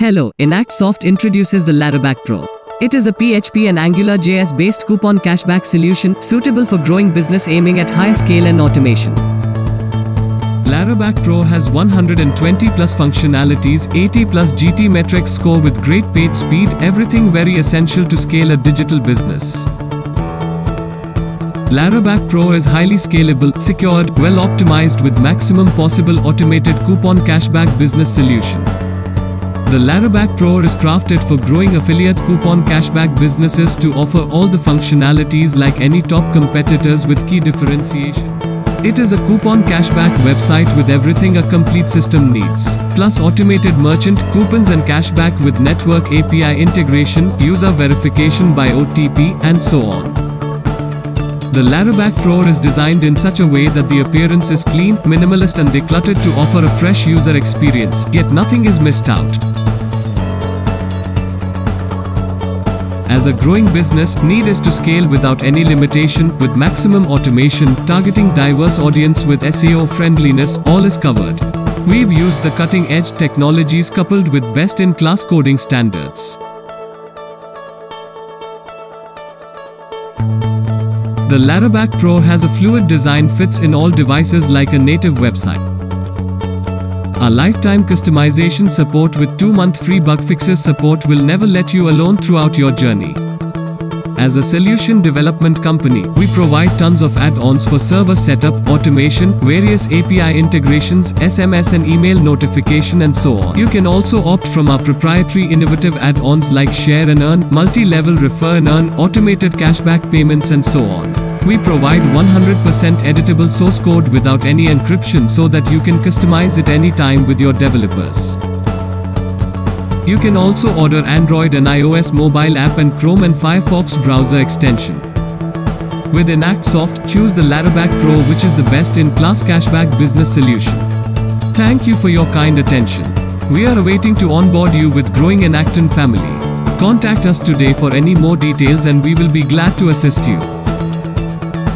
Hello, EnactSoft introduces the Laraback Pro. It is a PHP and AngularJS based coupon cashback solution suitable for growing business aiming at high scale and automation. Laraback Pro has 120 plus functionalities, 80 plus GT metrics score with great page speed, everything very essential to scale a digital business. Laraback Pro is highly scalable, secured, well optimized with maximum possible automated coupon cashback business solution. The Laraback Pro is crafted for growing affiliate coupon cashback businesses to offer all the functionalities like any top competitors with key differentiation. It is a coupon cashback website with everything a complete system needs, plus automated merchant coupons and cashback with network API integration, user verification by OTP, and so on. The Laraback Pro is designed in such a way that the appearance is clean, minimalist, and decluttered to offer a fresh user experience, yet nothing is missed out. As a growing business, need is to scale without any limitation, with maximum automation, targeting diverse audience with SEO friendliness, all is covered. We've used the cutting-edge technologies coupled with best-in-class coding standards. The Laraback Pro has a fluid design, fits in all devices like a native website. Our lifetime customization support with 2-month free bug fixes support will never let you alone throughout your journey. As a solution development company, we provide tons of add-ons for server setup, automation, various API integrations, SMS and email notification and so on. You can also opt from our proprietary innovative add-ons like Share and Earn, multi-level Refer and Earn, automated cashback payments and so on. We provide 100% editable source code without any encryption so that you can customize it anytime with your developers. You can also order Android and iOS mobile app and Chrome and Firefox browser extension. With EnactSoft, choose the Laraback Pro, which is the best-in-class cashback business solution. Thank you for your kind attention. We are awaiting to onboard you with growing Enacton family. Contact us today for any more details and we will be glad to assist you.